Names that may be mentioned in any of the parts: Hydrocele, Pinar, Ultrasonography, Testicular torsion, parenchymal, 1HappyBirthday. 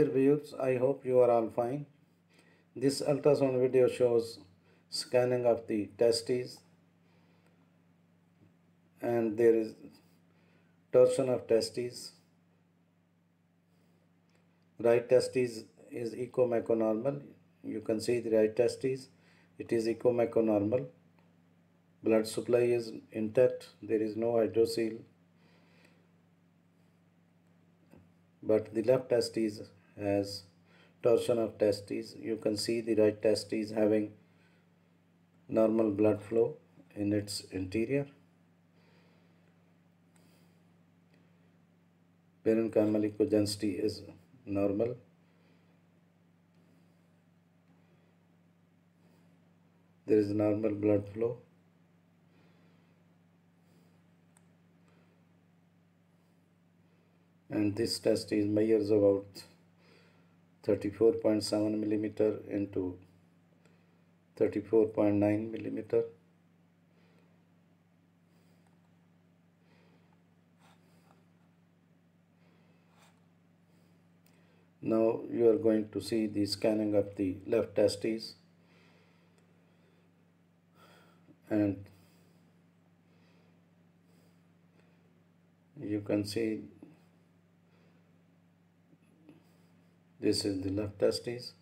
Dear viewers, I hope you are all fine. This ultrasound video shows scanning of the testes, and there is torsion of testes. Right testes is echomeconormal. You can see the right testes. It is echomeconormal. Blood supply is intact. There is no hydrocele. But the left testes has torsion of testes. You can see the right testes having normal blood flow in its interior. Parenchymal cogency is normal. There is normal blood flow. And this testes measures about 34.7 mm into 34.9 mm. Now you are going to see the scanning of the left testes, and you can see this is the left testes,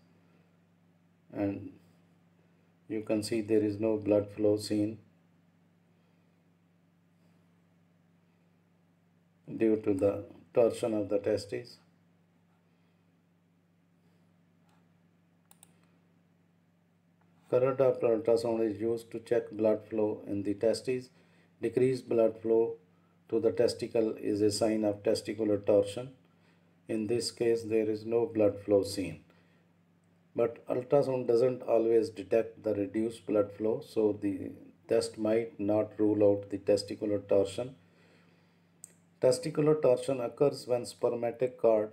and you can see there is no blood flow seen due to the torsion of the testes. Current Doppler ultrasound is used to check blood flow in the testes. Decreased blood flow to the testicle is a sign of testicular torsion. In this case, there is no blood flow seen. But ultrasound doesn't always detect the reduced blood flow, so the test might not rule out the testicular torsion. Testicular torsion occurs when spermatic cord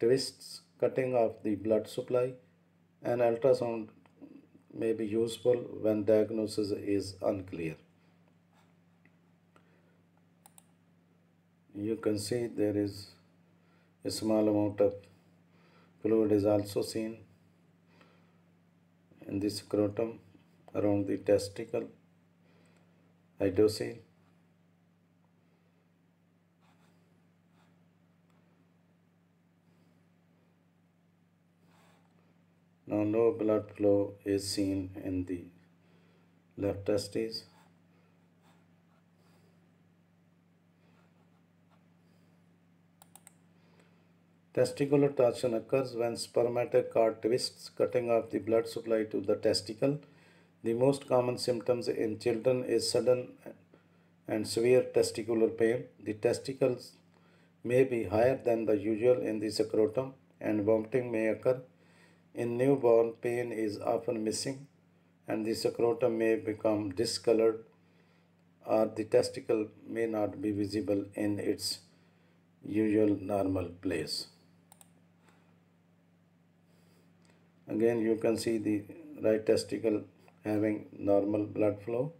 twists, cutting off the blood supply, and ultrasound may be useful when diagnosis is unclear. You can see there is a small amount of fluid is also seen in the scrotum around the testicle hydrocele. Now no blood flow is seen in the left testes. Testicular torsion occurs when spermatic cord twists, cutting off the blood supply to the testicle. The most common symptoms in children is sudden and severe testicular pain. The testicles may be higher than the usual in the scrotum, and vomiting may occur. In newborn, pain is often missing, and the scrotum may become discolored, or the testicle may not be visible in its usual normal place. Again, you can see the right testicle having normal blood flow.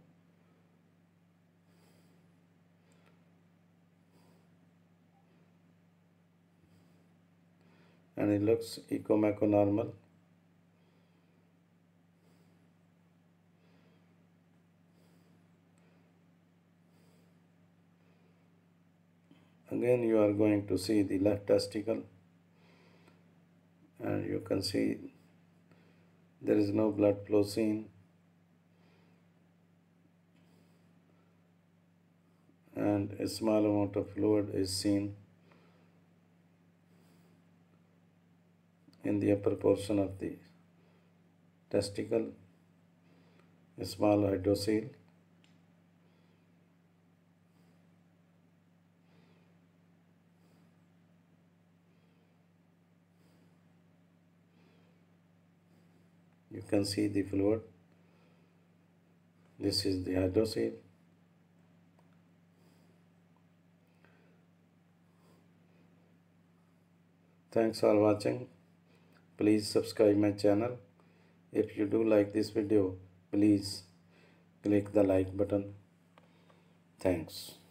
And it looks echomeconormal. Again, you are going to see the left testicle, and you can see there is no blood flow seen, and a small amount of fluid is seen in the upper portion of the testicle, a small hydrocele. You can see the fluid. This is the hydrocele. Thanks for watching. Please subscribe my channel. If you do like this video, please click the like button. Thanks.